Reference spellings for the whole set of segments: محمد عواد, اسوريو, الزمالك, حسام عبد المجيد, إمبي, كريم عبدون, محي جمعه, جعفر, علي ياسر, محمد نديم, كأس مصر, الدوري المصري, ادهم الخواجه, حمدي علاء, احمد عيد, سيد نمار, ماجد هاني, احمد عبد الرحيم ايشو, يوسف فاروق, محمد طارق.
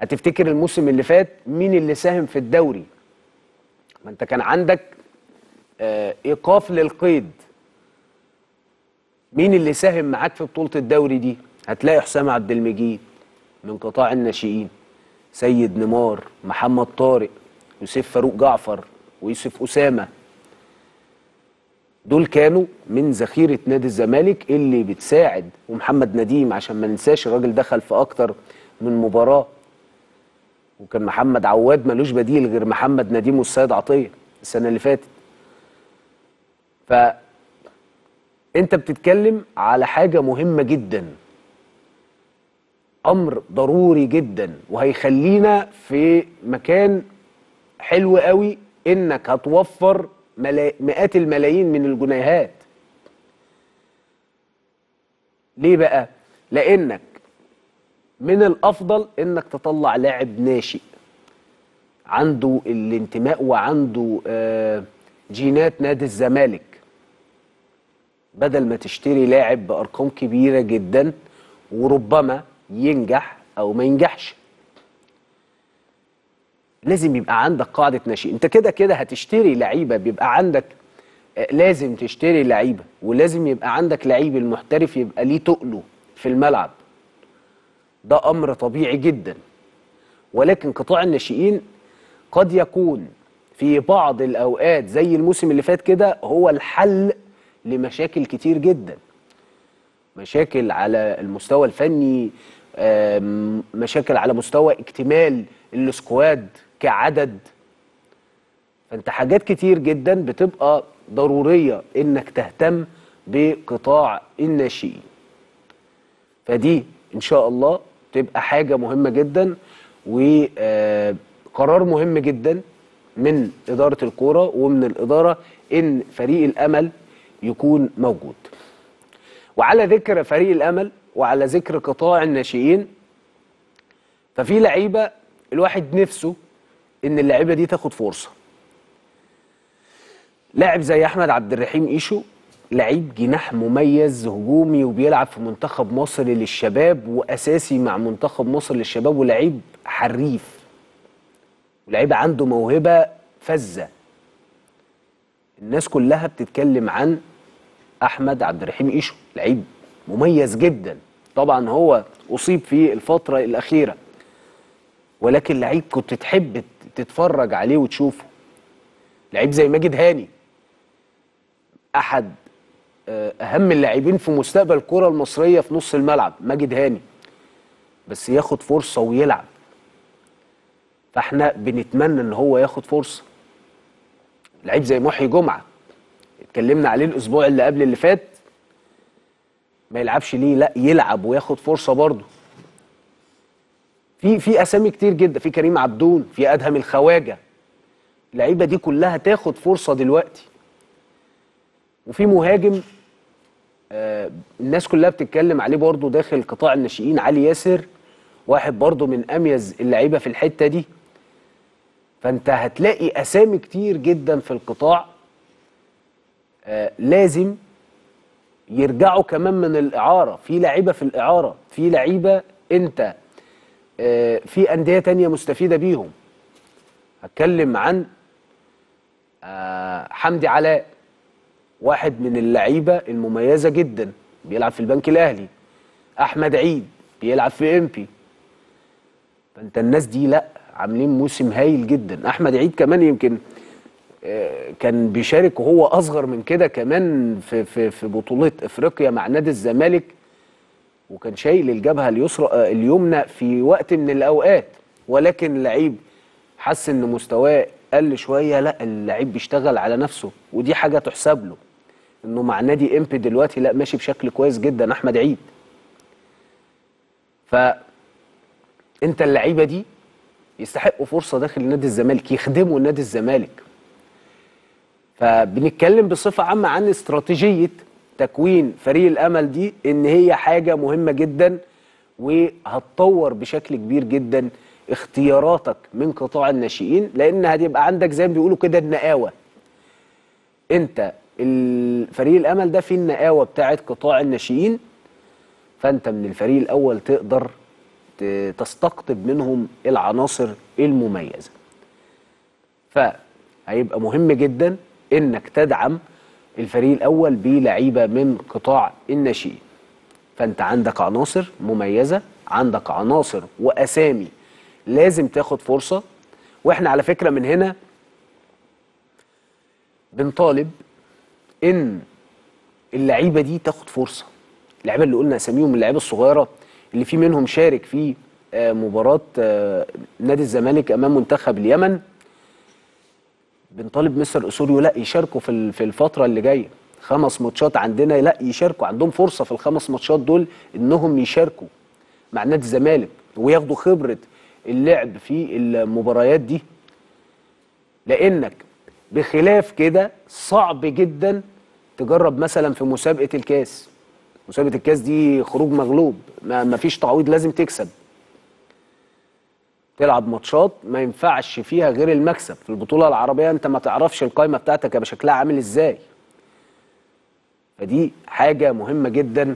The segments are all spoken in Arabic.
هتفتكر الموسم اللي فات مين اللي ساهم في الدوري؟ ما انت كان عندك ايقاف للقيد. مين اللي ساهم معاك في بطولة الدوري دي؟ هتلاقي حسام عبد المجيد من قطاع الناشئين، سيد نمار، محمد طارق، يوسف فاروق، جعفر ويوسف أسامة. دول كانوا من ذخيرة نادي الزمالك اللي بتساعد، ومحمد نديم عشان ما ننساش الراجل دخل في أكتر من مباراة، وكان محمد عواد ملوش بديل غير محمد نديم والسيد عطية السنة اللي فاتت. فأنت بتتكلم على حاجة مهمة جدا، أمر ضروري جدا، وهيخلينا في مكان حلو قوي إنك هتوفر مئات الملايين من الجنيهات. ليه بقى؟ لأنك من الأفضل إنك تطلع لاعب ناشئ عنده الانتماء وعنده جينات نادي الزمالك، بدل ما تشتري لاعب بأرقام كبيرة جدا وربما ينجح أو ما ينجحش. لازم يبقى عندك قاعدة ناشئين. انت كده كده هتشتري لعيبة، بيبقى عندك لازم تشتري لعيبة، ولازم يبقى عندك لعيب المحترف يبقى ليه تقله في الملعب، ده أمر طبيعي جدا. ولكن قطاع الناشئين قد يكون في بعض الأوقات زي الموسم اللي فات كده هو الحل لمشاكل كتير جدا، مشاكل على المستوى الفني، مشاكل على مستوى اكتمال السكواد كعدد. فانت حاجات كتير جدا بتبقى ضرورية انك تهتم بقطاع الناشئين، فدي ان شاء الله تبقى حاجة مهمة جدا وقرار مهم جدا من إدارة الكورة ومن الإدارة ان فريق الأمل يكون موجود. وعلى ذكر فريق الأمل وعلى ذكر قطاع الناشئين، ففي لعيبة الواحد نفسه ان اللعيبه دي تاخد فرصه. لاعب زي احمد عبد الرحيم ايشو، لعيب جناح مميز هجومي وبيلعب في منتخب مصر للشباب واساسي مع منتخب مصر للشباب، ولعيب حريف ولعيب عنده موهبه فزه. الناس كلها بتتكلم عن احمد عبد الرحيم ايشو، لعيب مميز جدا. طبعا هو اصيب في الفتره الاخيره، ولكن لعيب كنت تحب تتفرج عليه وتشوفه. لعيب زي ماجد هاني، احد اهم اللاعبين في مستقبل الكره المصريه في نص الملعب، ماجد هاني بس ياخد فرصه ويلعب. فاحنا بنتمنى ان هو ياخد فرصه. لعيب زي محي جمعه اتكلمنا عليه الاسبوع اللي قبل اللي فات، ما يلعبش ليه؟ لا يلعب وياخد فرصه برضه. في اسامي كتير جدا، في كريم عبدون، في ادهم الخواجه. اللعيبه دي كلها تاخد فرصه دلوقتي. وفي مهاجم الناس كلها بتتكلم عليه برضه داخل قطاع الناشئين، علي ياسر، واحد برضه من اميز اللعيبه في الحته دي. فانت هتلاقي اسامي كتير جدا في القطاع لازم يرجعوا كمان من الاعاره، في لعيبه في الاعاره، في لعيبه انت في أندية تانية مستفيدة بيهم. هتكلم عن حمدي علاء، واحد من اللعيبة المميزة جدا، بيلعب في البنك الأهلي. أحمد عيد بيلعب في إمبي. فأنت الناس دي لأ عاملين موسم هايل جدا. أحمد عيد كمان يمكن كان بيشارك وهو أصغر من كده كمان في بطولة إفريقيا مع نادي الزمالك، وكان شايل الجبهه اليسرى اليمنى في وقت من الاوقات، ولكن لعيب حس ان مستواه قل شويه، لا اللعيب بيشتغل على نفسه، ودي حاجه تحسب له انه مع نادي امبي دلوقتي لا ماشي بشكل كويس جدا احمد عيد. فانت اللعيبه دي يستحقوا فرصه داخل نادي الزمالك، يخدموا نادي الزمالك. فبنتكلم بصفه عامه عن استراتيجيه تكوين فريق الأمل دي، إن هي حاجة مهمة جدا وهتطور بشكل كبير جدا اختياراتك من قطاع الناشئين، لأن هتبقى عندك زي ما بيقولوا كده النقاوة. أنت فريق الأمل ده فيه النقاوة بتاعة قطاع الناشئين، فأنت من الفريق الأول تقدر تستقطب منهم العناصر المميزه. فهيبقى مهم جدا انك تدعم الفريق الاول بلعيبه من قطاع الناشئين. فانت عندك عناصر مميزه، عندك عناصر واسامي لازم تاخد فرصه. واحنا على فكره من هنا بنطالب ان اللعيبه دي تاخد فرصه. اللعيبه اللي قلنا اساميهم، اللعيبه الصغيره اللي في منهم شارك في مباراه نادي الزمالك امام منتخب اليمن، بنطالب مستر اسوريو لا يشاركوا في الفتره اللي جايه. 5 ماتشات عندنا، لا يشاركوا، عندهم فرصه في ال5 ماتشات دول انهم يشاركوا مع نادي الزمالك وياخدوا خبره اللعب في المباريات دي. لانك بخلاف كده صعب جدا تجرب مثلا في مسابقه الكاس. مسابقه الكاس دي خروج مغلوب، ما فيش تعويض، لازم تكسب. تلعب ماتشات ما ينفعش فيها غير المكسب. في البطوله العربيه انت ما تعرفش القايمه بتاعتك هيبقى شكلها عامل ازاي. فدي حاجه مهمه جدا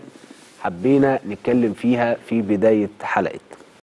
حبينا نتكلم فيها في بدايه حلقتنا.